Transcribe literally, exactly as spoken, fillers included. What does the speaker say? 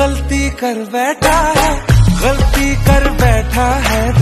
गलती कर बैठा है, गलती कर बैठा है।